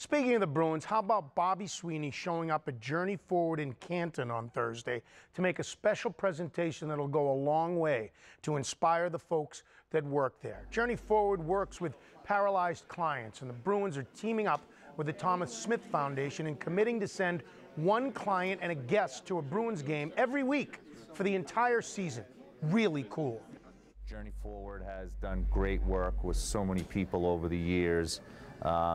Speaking of the Bruins, how about Bobby Sweeney showing up at Journey Forward in Canton on Thursday to make a special presentation that'll go a long way to inspire the folks that work there. Journey Forward works with paralyzed clients, and the Bruins are teaming up with the Thomas E. Smith Foundation and committing to send one client and a guest to a Bruins game every week for the entire season. Really cool. Journey Forward has done great work with so many people over the years,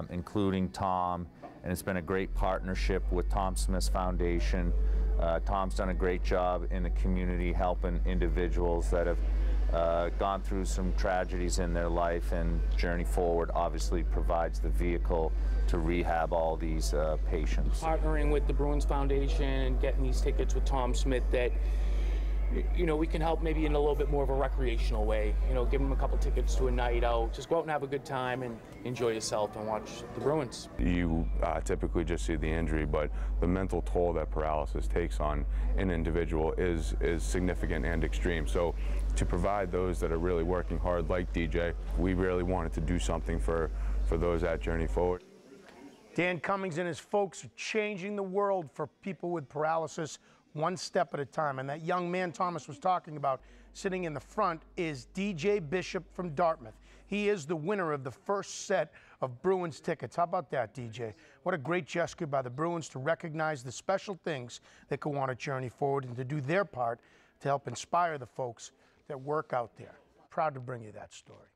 including Tom, and it's been a great partnership with Tom Smith's Foundation. Tom's done a great job in the community helping individuals that have gone through some tragedies in their life, and Journey Forward obviously provides the vehicle to rehab all these patients. Partnering with the Bruins Foundation and getting these tickets with Tom Smith, that you know, we can help maybe in a little bit more of a recreational way. You know, give them a couple tickets to a night out. Just go out and have a good time and enjoy yourself and watch the Bruins. You typically just see the injury, but the mental toll that paralysis takes on an individual is significant and extreme. So to provide those that are really working hard, like DJ, we really wanted to do something for those at Journey Forward. Dan Cummings and his folks are changing the world for people with paralysis, one step at a time. And that young man Thomas was talking about sitting in the front is DJ Bishop from Dartmouth. He is the winner of the first set of Bruins tickets. How about that, DJ? What a great gesture by the Bruins to recognize the special things that go on at Journey Forward and to do their part to help inspire the folks that work out there. Proud to bring you that story.